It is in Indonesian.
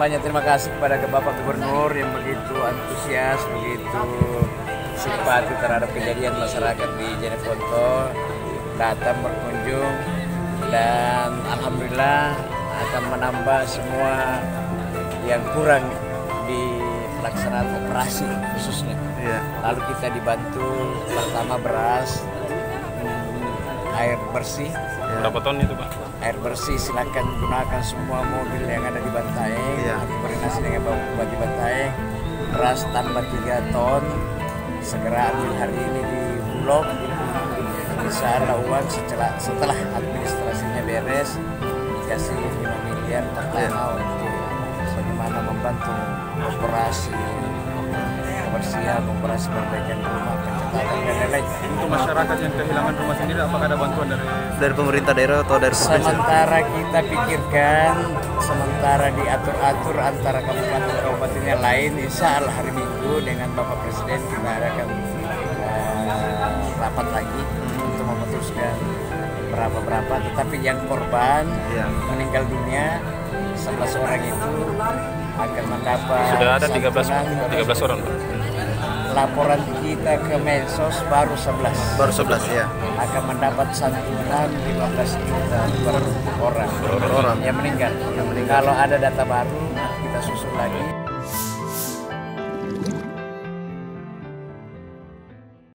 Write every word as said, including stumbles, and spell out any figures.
banyak terima kasih kepada Bapak Gubernur yang begitu antusias, begitu simpati terhadap kejadian masyarakat di Jeneponto, datang berkunjung, dan alhamdulillah akan menambah semua yang kurang di pelaksanaan operasi khususnya. Yeah. Lalu kita dibantu pertama beras, air bersih. Berapa ton itu, Pak? Air bersih silakan gunakan semua mobil yang ada di Bantaeng. Yeah. Koordinasi dengan Bapak di Bantaeng. Beras tambah tiga ton segera ambil hari ini di Bulog. Insya Allah uang setelah, setelah administrasinya beres dikasih lima miliar pertama untuk bagaimana membantu operasi kebersihan, operasi perbaikan rumah, pencatatan dan lain-lain. Untuk masyarakat yang kehilangan rumah sendiri, apakah ada bantuan dari dari pemerintah daerah atau dari provinsi? Sementara kita pikirkan, sementara diatur-atur antara kabupaten-kabupaten yang lain, insya Allah hari Minggu dengan Bapak Presiden kita adakan uh, rapat lagi untuk memutuskan berapa-berapa. Tetapi yang korban ya. meninggal dunia sebelas orang itu akan mendapat. Sudah ada tiga belas orang. Laporan kita ke Mensos baru sebelas. Baru sebelas ya. Akan mendapat santunan lima belas juta per orang. Per orang yang meninggal. Yang meninggal. Kalau ada data baru kita susun lagi.